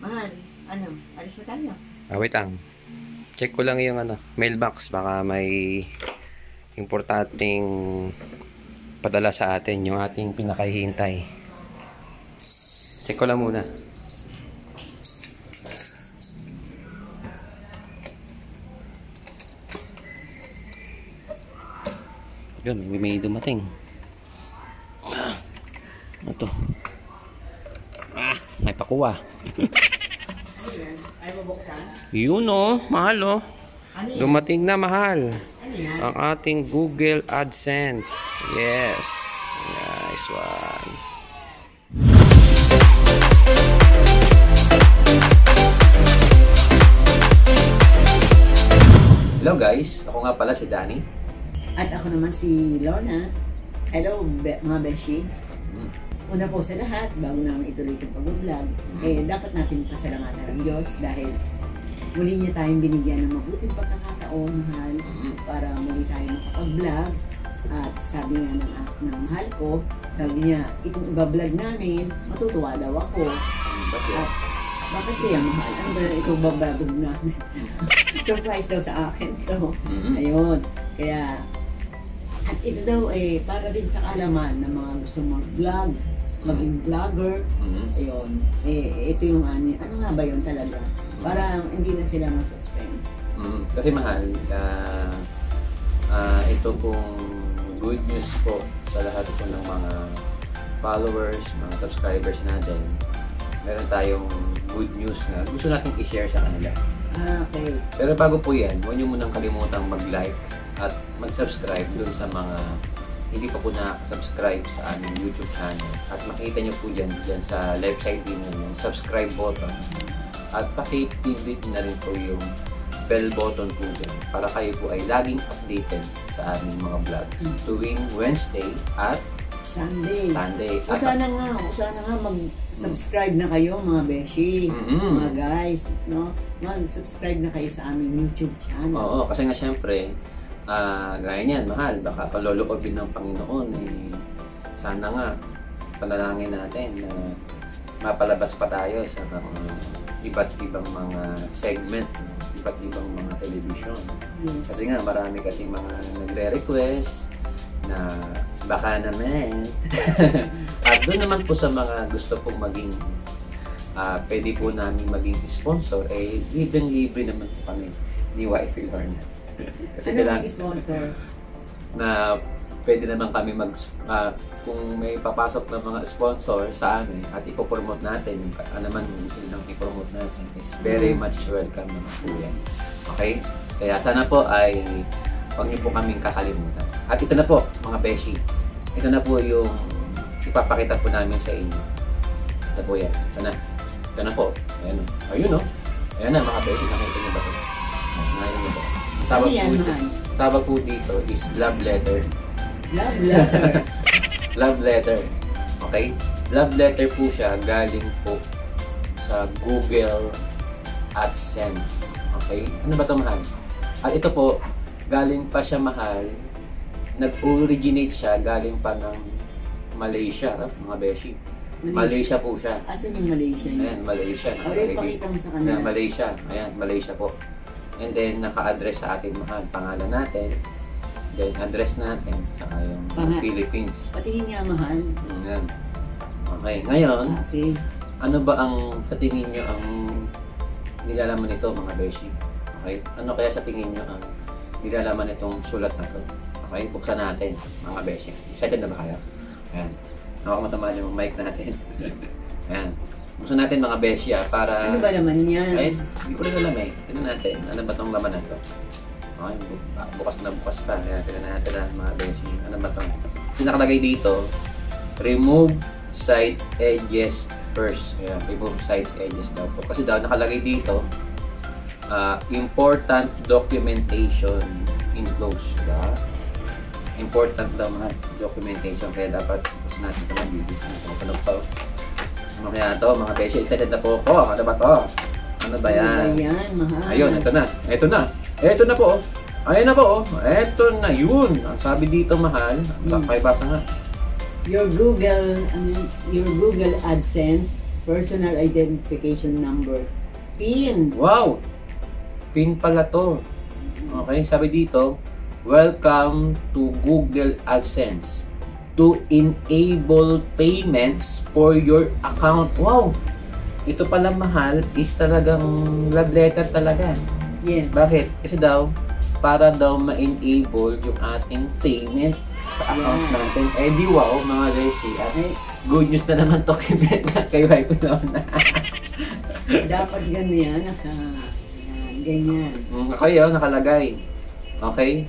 Mahal, ano, alis na tayo. Ah, wait lang. Check ko lang yung ano, mailbox. Baka may importanteng padala sa atin yung ating pinakahihintay. Check ko lang muna. Yun, may dumating. Ito. Ah, may pakuha. Ay, mabuksan? Yun o, mahal o. Dumating na, mahal. Ang ating Google AdSense. Yes. Nice one. Hello guys, ako nga pala si Danny. At ako naman si Lorna. Hello mga beshi. Una po sa lahat, bago namin ituloy itong pag-vlog, eh dapat natin pasalamatan ang Diyos dahil muli niya tayong binigyan ng mabuting pagkakataon, mahal, para muli tayong makapag-vlog. At sabi nga ng mahal ko, sabi niya, itong iba-vlog namin, matutuwa daw ako. At bakit kaya mahal? Ano ba itong bababog namin? Surprise daw sa akin. So, ayun. Kaya, at ito daw eh, para rin sa kalaman ng mga gusto mag-vlog, maging vlogger, ayun. Eh, ito yung ano nga ba yun talaga? Para hindi na sila ma-suspense. Kasi mahal, ito pong good news po sa lahat po ng mga followers, mga subscribers natin. Meron tayong good news na gusto natin i-share sa kanila. Ah, okay. Pero bago po yan, huwag nyo munang kalimutang mag-like at mag-subscribe doon sa mga hindi pa po na-subscribe sa aming YouTube channel. At makita nyo po dyan sa left side din yung subscribe button. At paki-click na rin po yung bell button po dyan para kayo po ay laging updated sa aming mga vlogs tuwing Wednesday at Sunday. Sana nga mag-subscribe na kayo mga beshi, mga guys, no? Mag-subscribe na kayo sa aming YouTube channel. Oo, kasi nga syempre, gaya niyan, mahal, baka palolokobin ng Panginoon, eh, sana nga, panalangin natin na mapalabas pa tayo sa iba't ibang mga segment, iba't ibang mga television. Yes. Kasi nga, marami kasi mga nagre-request na baka naman. At doon naman po sa mga gusto pong maging pwede po namin maging sponsor, eh libre naman po kami ni Wifey Lorna. Kasi ano lang sponsor? Na pwede naman kami kung may papasok na mga sponsor sa amin at ipopromote natin, ano naman gusto nilang ipromote natin is very much welcome naman po yan. Okay? Kaya sana po ay huwag niyo po kaming kakalimutan. At ito na po mga beshi, ito na po yung ipapakita po namin sa inyo. Ito po yan. Ito na po. Ayan o. Ayun o. Ayan na mga beshi. Nakita niyo ba po? Nakita niyo ba? Tawag po dito is love letter. Love letter. Love letter. Okay? Love letter po siya galing po sa Google AdSense. Okay? Ano ba ito mahal? At ito po, galing pa siya mahal, nag-originate siya, galing pa ng Malaysia, mga beshi. Malaysia po siya. Asan yung Malaysia? Ayan, Malaysia. Okay, pakita mo sa kanila. Malaysia. Ayan, Malaysia po. And then, naka-address sa ating mahal. Pangalan natin. Then, address natin sa yung Philippines. Patingin niya, mahal. Ayan. Okay, ngayon, ano ba ang, sa tingin nyo, ang nilalaman nito, mga beshi? Okay? Ano kaya sa tingin nyo ang nilalaman itong sulat na ito? Okay, buksan natin mga beshi. Excited na ba kayo? Ayan. Nakakamatama yung mic natin. Ayan. Buksan natin mga beshi para... Ano ba laman yan? Ay, hindi ko rin alam eh. Tignan natin. Ano ba itong laman na ito? Okay, bukas na bukas pa. Ayan, tignan natin na mga beshi. Ano ba itong... Pinakalagay dito, remove side edges first. Ayan, remove side edges daw po. Kasi daw nakalagay dito, important documentation enclosed. Important daw mga documentation, kaya dapat gusto natin ito ng video. Mamaya na ito mga beshi, excited na po ako. Ano ba ito? Ano ba yan? Ayun, ito na. Ito na po. Ayun na po. Ito na yun. Ang sabi dito mahal, kaya basa nga. Your Google AdSense Personal Identification Number, PIN. Wow! PIN pala to. Okay, sabi dito, welcome to Google AdSense. To enable payments for your account. Wow! Ito pala, mahal, is talagang love letter talaga. Yes. Bakit? Kasi daw, para daw ma-enable yung ating payment sa account natin. Eh di wow, mga resi. At good news na naman to kay Bet na kay Wife na. Dapat ganyan, ganyan. Kayo, nakalagay. Okay?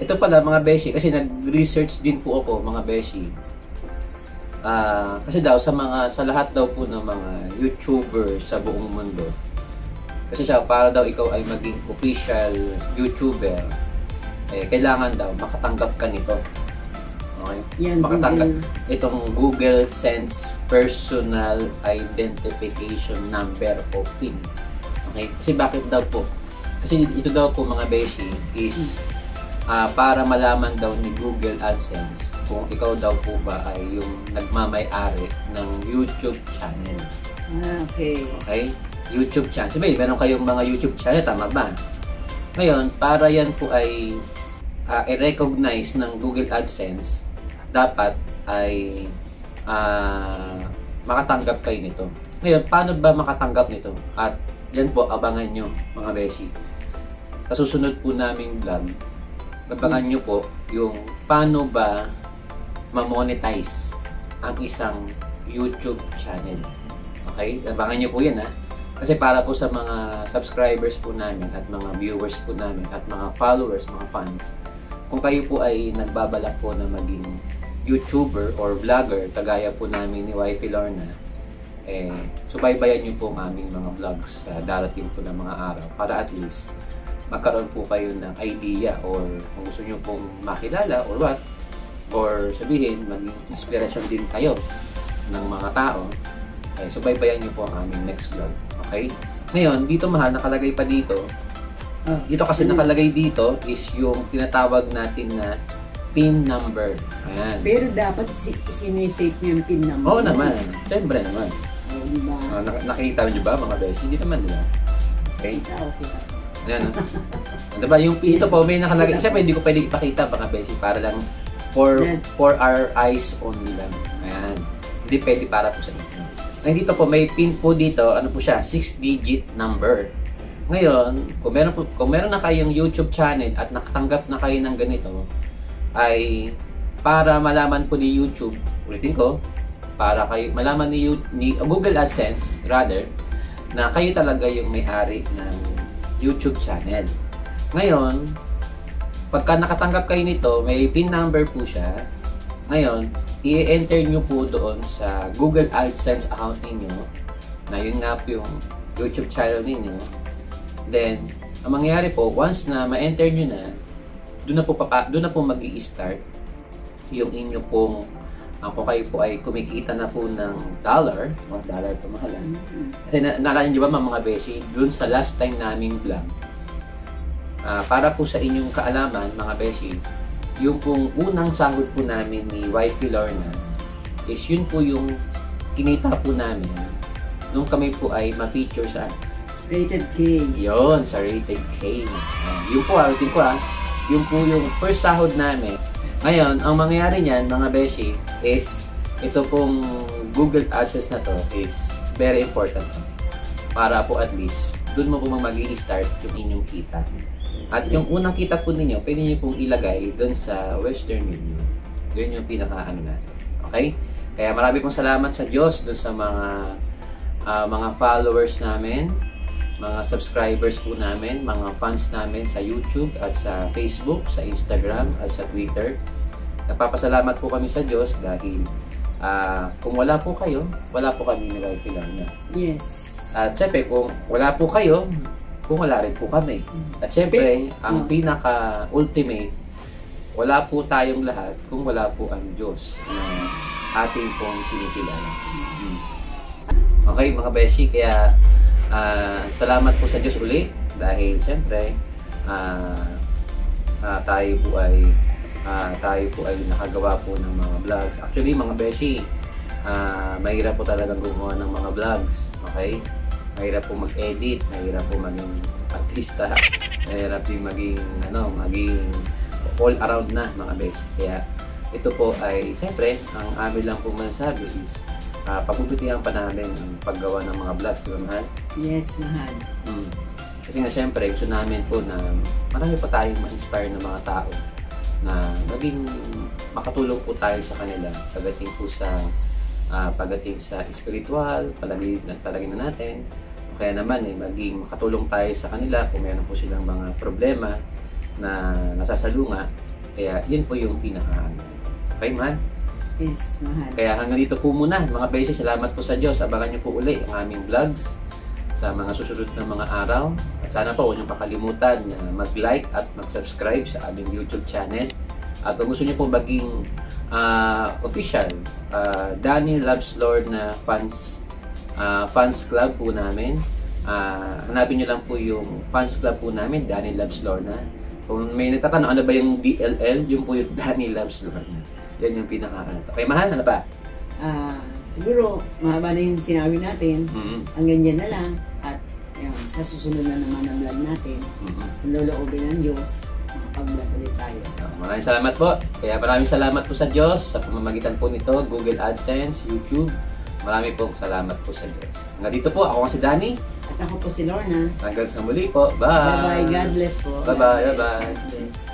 Ito pala mga beshi, kasi nag-research din po ako mga beshi. Kasi daw sa lahat daw po ng mga YouTuber sa buong mundo. Kasi siya, para daw ikaw ay maging official YouTuber, eh, kailangan daw makatanggap ka nito. Okay? Yan, makatanggap itong Google AdSense Personal Identification Number o PIN. Okay? Kasi bakit daw po? Kasi ito daw po mga beshi is para malaman daw ni Google AdSense kung ikaw daw po ba ay yung nagmamay-ari ng YouTube channel. Okay. Okay? YouTube channel. Sabi, meron kayong mga YouTube channel, tama ba? Ngayon, para yan po ay i-recognize ng Google AdSense, dapat ay makatanggap kayo nito. Ngayon, paano ba makatanggap nito? At yan po, abangan nyo mga beshi. Sa susunod po naming vlog, abangan nyo po yung paano ba ma-monetize ang isang YouTube channel. Okay? Abangan nyo po yan, ha? Kasi para po sa mga subscribers po namin at mga viewers po namin at mga followers, mga fans, kung kayo po ay nagbabalak po na maging YouTuber or vlogger, kagaya po namin ni Wifey Lorna, eh, subaybayan nyo po ang aming mga vlogs sa darating po ng mga araw para at least magkaroon po kayo ng idea or kung gusto nyo pong makilala or what, or sabihin, maging inspirasyon din kayo ng mga tao, eh, subaybayan nyo po ang aming next vlog. Okay? Ngayon, dito mahal, nakalagay pa dito. Dito kasi nakalagay dito is yung tinatawag natin na PIN number. Ayan. Pero dapat sinisave nyo yung PIN number. Oo naman. Siyempre naman. Oh, diba? Nakikita nyo ba mga beses? Hindi naman, diba? Okay? Okay. Ayan, diba, yung ito po may nakalagay. Siyempre hindi ko pwede ipakita mga beshi, para lang for our eyes only lang. Ayan, hindi pwede para po sa inyo. Ngayon dito po may PIN po dito, ano po siya, 6-digit number. Ngayon, kung meron na kayong YouTube channel at nakatanggap na kayo ng ganito, ay para malaman po ni YouTube, ulitin ko, para kayo malaman ni Google AdSense rather, na kayo talaga yung may-ari ng YouTube channel. Ngayon, pagka nakatanggap kayo nito, may PIN number po siya. Ngayon, i-enter nyo po doon sa Google AdSense account ninyo, na yun nga po yung YouTube channel ninyo. Then, ang mangyayari po, once na ma-enter nyo na, doon na po mag-i-start yung inyo pong, kung kayo po ay kumikita na po ng dollar, $1 po mahalan. Kasi naalala nyo ba mga beshi, dun sa last time naming vlog, para po sa inyong kaalaman mga beshi, yung pong unang sahod po namin ni Wifey Lorna is yun po yung kinita po namin nung kami po ay ma-feature sa Rated K. Yun, sa Rated K. Yun po, arutin ko, yun po yung first sahod namin. Ngayon, ang mangyayari niyan mga beshi is ito pong Google AdSense na to is very important para po at least doon mo po mag-i-start yung inyong kita. At yung unang kita po ninyo, pwede nyo pong ilagay doon sa Western Union. Yun yung pinakaano natin. Okay? Kaya marami pong salamat sa Diyos doon sa mga followers namin, mga subscribers po namin, mga fans namin sa YouTube at sa Facebook, sa Instagram at sa Twitter. Napapasalamat po kami sa Diyos dahil kung wala po kayo, wala po kami ni Wifey Lorna. Yes. At syempre, kung wala po kayo, kung wala rin po kami. At syempre, ang pinaka-ultimate, wala po tayong lahat kung wala po ang Diyos na ating pong kinikilala. Okay mga beshi, kaya salamat po sa Diyos uli dahil siyempre tayo po ay nakagawa po ng mga vlogs. Actually mga beshi, mahirap po talagang gumawa ng mga vlogs, okay? Mahirap po mag-edit, mahirap po maging artista, mahirap din maging, maging all around na mga besh. Kaya ito po ay, siyempre, ang amin lang po masasabi is, pagbubutihan pa namin ang paggawa ng mga vlogs, di ba, mahal? Yes, mahal. Kasi nga siyempre, gusto namin po na marami pa tayong ma-inspire ng mga tao na maging makatulong po tayo sa kanila pagdating po sa spiritual, palagi na natin. O kaya naman, maging makatulong tayo sa kanila kung meron po silang mga problema na nasasalunga. Kaya yun po yung pinaka. Okay, mahal? Yes, mahal. Kaya hanggang dito po muna. Mga beses, salamat po sa Diyos. Abangan nyo po uli ang aming vlogs sa mga susunod na mga araw. At sana po huwag niyong pakalimutan na mag-like at mag-subscribe sa aming YouTube channel. At kung gusto niyo po maging official Danny Loves Lorna fans club po namin, hanapin niyo lang po yung fans club po namin, Danny Loves Lorna. Kung may nagtatanong ano ba yung DLL, yun po yung Danny Loves Lorna. Yan yung pinaka-kanto. Okay, mahal, ano pa? Siguro, mahaba na yung sinabi natin, ang ganyan na lang, at yun, sa susunod na naman ang vlog natin, ang loloobin ng Diyos, makapag-vlog ulit tayo. Maraming salamat po. Kaya maraming salamat po sa Diyos, sa pamamagitan po nito, Google AdSense, YouTube, maraming po salamat po sa Diyos. Hanggang dito po, ako si Danny. At ako po si Lorna. Hanggang sa muli po. Bye! Bye-bye. God bless po. Bye-bye. God bless.